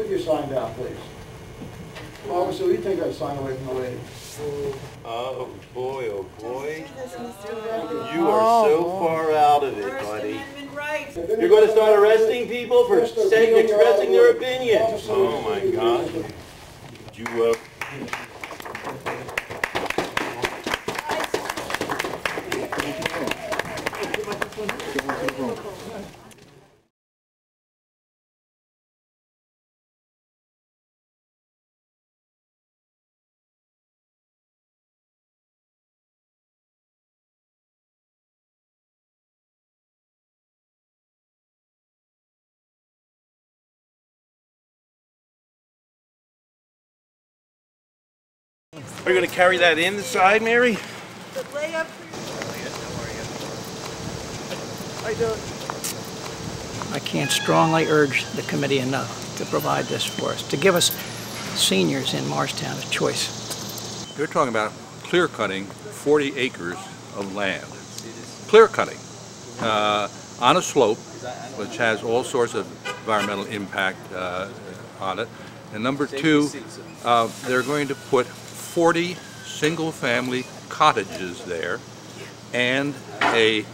Put your sign down, please. Officer, will you take that sign away from the lady? Oh boy, oh boy. You are so far out of it, buddy. You're going to start arresting people for expressing their opinion. Oh my God. You Are you going to carry that inside, Mary? The layup for you. I can't strongly urge the committee enough to provide this for us, to give us seniors in Marstown a choice. You're talking about clear cutting 40 acres of land. Clear cutting on a slope, which has all sorts of environmental impact on it. And number two, they're going to put 40 single-family cottages there and a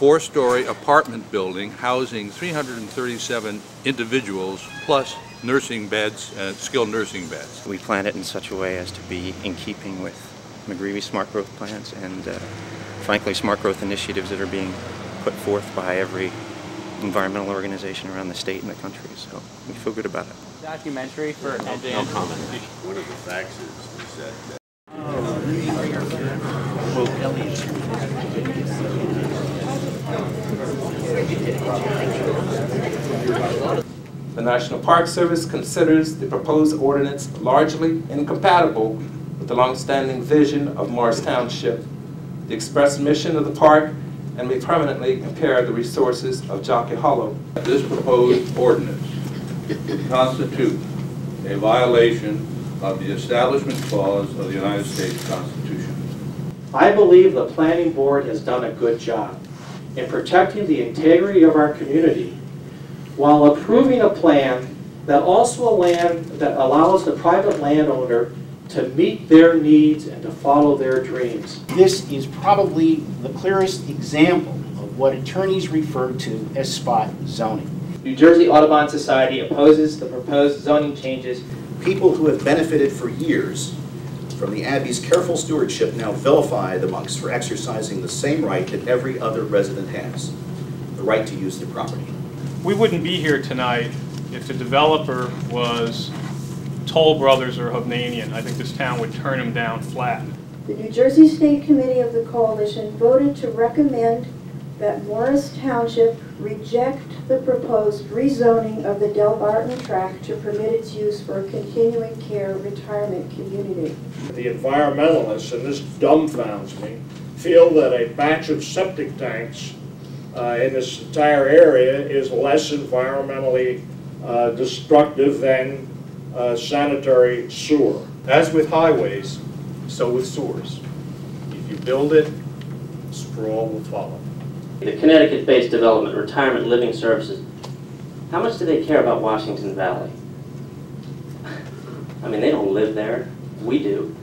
4-story apartment building housing 337 individuals plus nursing beds, skilled nursing beds. We planned it in such a way as to be in keeping with McGreevy smart growth plans and frankly smart growth initiatives that are being put forth by every environmental organization around the state and the country, so we feel good about it. Documentary for no comment. One of the facts is that the National Park Service considers the proposed ordinance largely incompatible with the long-standing vision of Morris Township, the express mission of the park, and may permanently impair the resources of Jockey Hollow. This proposed ordinance constitutes a violation of the Establishment Clause of the United States Constitution. I believe the Planning Board has done a good job in protecting the integrity of our community while approving a plan that allows the private landowner to meet their needs and to follow their dreams. This is probably the clearest example of what attorneys refer to as spot zoning. New Jersey Audubon Society opposes the proposed zoning changes. People who have benefited for years from the Abbey's careful stewardship now vilify the monks for exercising the same right that every other resident has, the right to use their property. We wouldn't be here tonight if the developer was Toll Brothers or Hovnanian. I think this town would turn them down flat. The New Jersey State Committee of the Coalition voted to recommend that Morris Township reject the proposed rezoning of the Delbarton tract to permit its use for a continuing care retirement community. The environmentalists, and this dumbfounds me, feel that a batch of septic tanks in this entire area is less environmentally destructive than sanitary sewer. As with highways, so with sewers. If you build it, sprawl will follow. The Connecticut-based development, retirement living services, how much do they care about Washington Valley? I mean, they don't live there. We do.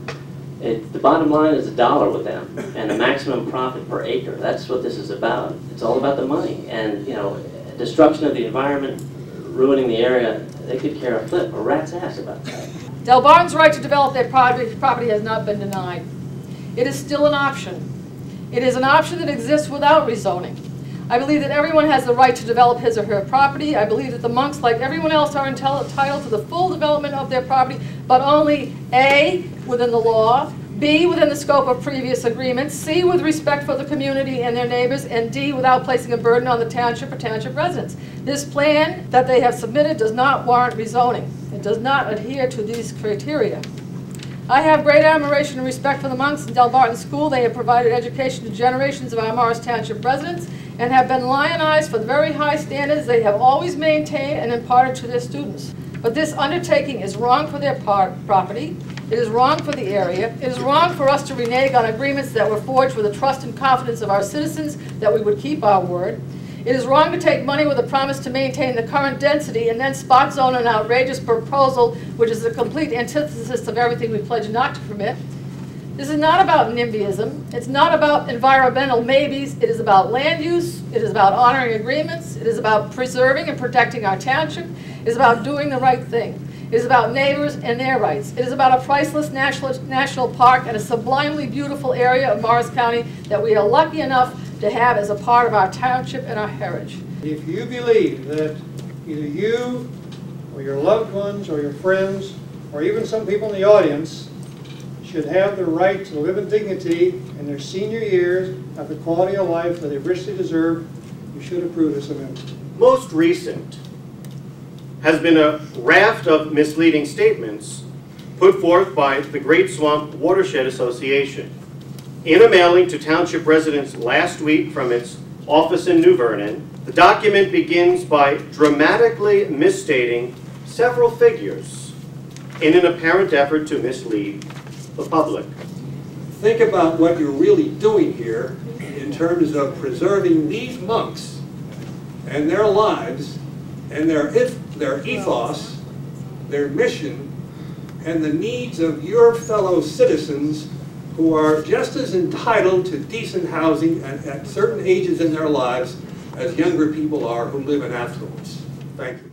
The bottom line is $1 with them and a maximum profit per acre. That's what this is about. It's all about the money and, you know, destruction of the environment, ruining the area. They could care a flip or rat's ass about that. Delbarton's right to develop their property has not been denied. It is still an option. It is an option that exists without rezoning. I believe that everyone has the right to develop his or her property. I believe that the monks, like everyone else, are entitled to the full development of their property, but only A, within the law, B, within the scope of previous agreements, C, with respect for the community and their neighbors, and D, without placing a burden on the township or township residents. This plan that they have submitted does not warrant rezoning. It does not adhere to these criteria. I have great admiration and respect for the monks in Delbarton School. They have provided education to generations of our Morris Township residents and have been lionized for the very high standards they have always maintained and imparted to their students. But this undertaking is wrong for their property. It is wrong for the area. It is wrong for us to renege on agreements that were forged with the trust and confidence of our citizens that we would keep our word. It is wrong to take money with a promise to maintain the current density and then spot zone an outrageous proposal which is the complete antithesis of everything we pledge not to permit. This is not about NIMBYism. It's not about environmental maybes. It is about land use. It is about honoring agreements. It is about preserving and protecting our township. It is about doing the right thing. It is about neighbors and their rights. It is about a priceless national park and a sublimely beautiful area of Morris County that we are lucky enough to have as a part of our township and our heritage. If you believe that either you or your loved ones or your friends or even some people in the audience should have the right to live in dignity in their senior years, have the quality of life that they richly deserve, you should approve this amendment. Most recent has been a raft of misleading statements put forth by the Great Swamp Watershed Association. In a mailing to township residents last week from its office in New Vernon, the document begins by dramatically misstating several figures in an apparent effort to mislead the public. Think about what you're really doing here in terms of preserving these monks and their lives and their ethos, their mission, and the needs of your fellow citizens who are just as entitled to decent housing at certain ages in their lives as younger people are who live in affluence. Thank you.